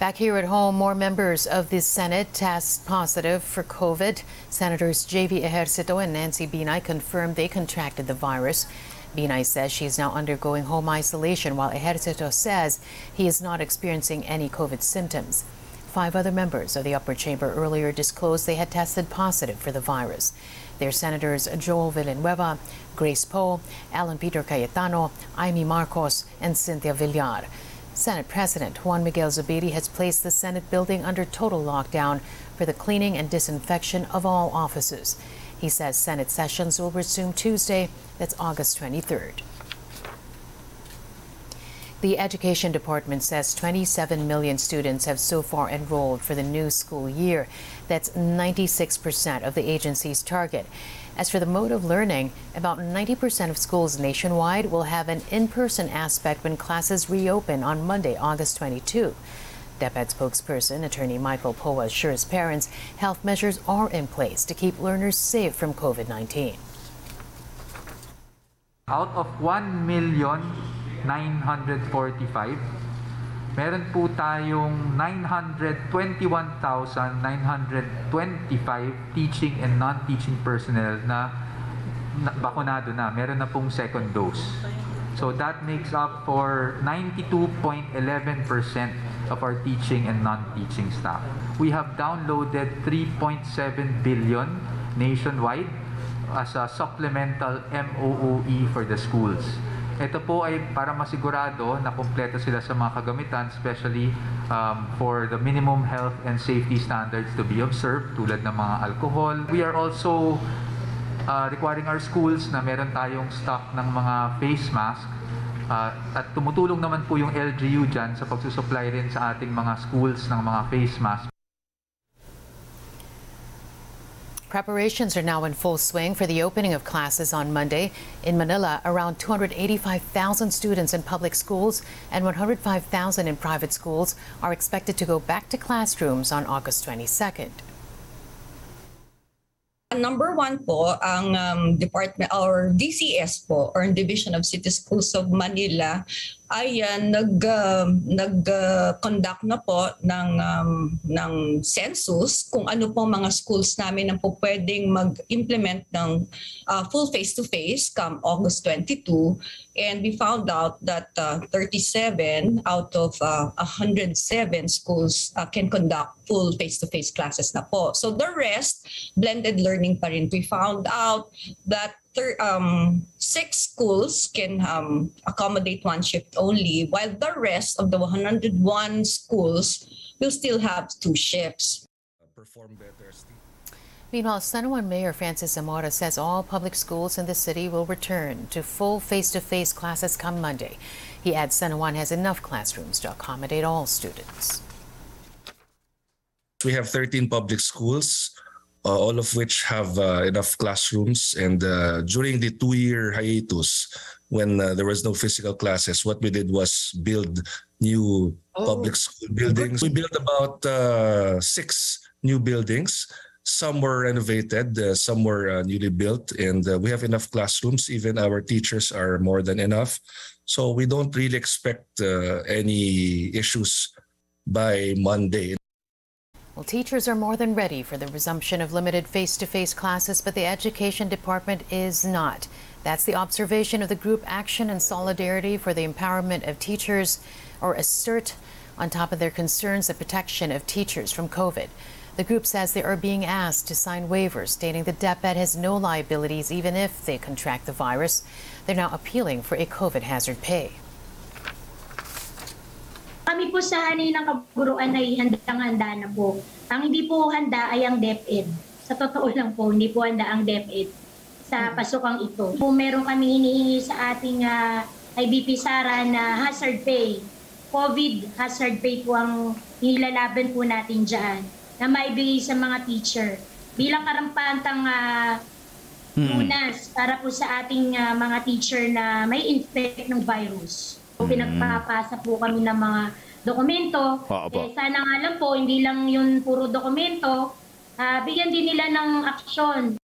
Back here at home, more members of the Senate test positive for COVID. Senators J.V. Ejercito and Nancy Binay confirmed they contracted the virus. Binay says she is now undergoing home isolation, while Ejercito says he is not experiencing any COVID symptoms. 5 other members of the upper chamber earlier disclosed they had tested positive for the virus. They're Senators Joel Villanueva, Grace Poe, Alan Peter Cayetano, Aimee Marcos, and Cynthia Villar. Senate President Juan Miguel Zubiri has placed the Senate building under total lockdown for the cleaning and disinfection of all offices. He says Senate sessions will resume Tuesday, that's August 23rd. The Education Department says 27 million students have so far enrolled for the new school year. That's 96% of the agency's target. As for the mode of learning, about 90% of schools nationwide will have an in-person aspect when classes reopen on Monday, August 22. DepEd spokesperson, Attorney Michael Poa, assures parents health measures are in place to keep learners safe from COVID-19. Out of 1,945, meron po tayong 921,925 teaching and non-teaching personnel na bakunado na. Meron na pong second dose. So that makes up for 92.11% of our teaching and non-teaching staff. We have downloaded 3.7 billion nationwide as a supplemental MOOE for the schools. Ito po ay para masigurado na kumpleto sila sa mga kagamitan, especially for the minimum health and safety standards to be observed, tulad ng mga alcohol. We are also requiring our schools na meron tayong stock ng mga face mask at tumutulong naman po yung LGU dyan sa pagsusupply rin sa ating mga schools ng mga face mask. Preparations are now in full swing for the opening of classes on Monday. In Manila, around 285,000 students in public schools and 105,000 in private schools are expected to go back to classrooms on August 22nd. Number one po ang department or DCS po or Division of City Schools of Manila ay nag-conduct na po ng census kung ano po mga schools namin ang po pwedeng mag-implement ng full face-to-face come August 22, and we found out that 37 out of 107 schools can conduct full face-to-face classes na po. So the rest, blended learning pa rin. We found out that 6 schools can accommodate one shift only, while the rest of the 101 schools will still have 2 shifts. Meanwhile, San Juan Mayor Francis Zamora says all public schools in the city will return to full face-to-face classes come Monday. He adds San Juan has enough classrooms to accommodate all students. We have 13 public schools, all of which have enough classrooms, and during the 2-year hiatus when there was no physical classes, what we did was build new public school buildings. We built about 6 new buildings. Some were renovated, some were newly built, and we have enough classrooms. Even our teachers are more than enough, so we don't really expect any issues by Monday. Well, teachers are more than ready for the resumption of limited face-to-face classes, but the Education Department is not. That's the observation of the group Action and Solidarity for the Empowerment of Teachers, or Assert, on top of their concerns the protection of teachers from COVID. The group says they are being asked to sign waivers stating the DepEd has no liabilities even if they contract the virus. They're now appealing for a COVID hazard pay. Kami po sa hanay ng kaguruan ay handang-handa na po. Ang hindi po handa ay ang DepEd. Sa totoo lang po, hindi po handa ang DepEd sa pasukang ito. Kung meron kami hinihingi sa ating IBP Sara na hazard pay, COVID hazard pay po ang nilalaban po natin dyan na maibigay sa mga teacher bilang karampatang lunas para po sa ating mga teacher na may infect ng virus. Pinagpapasa po kami ng mga dokumento. Sana nga lang po, hindi lang yun puro dokumento. Bigyan din nila ng aksyon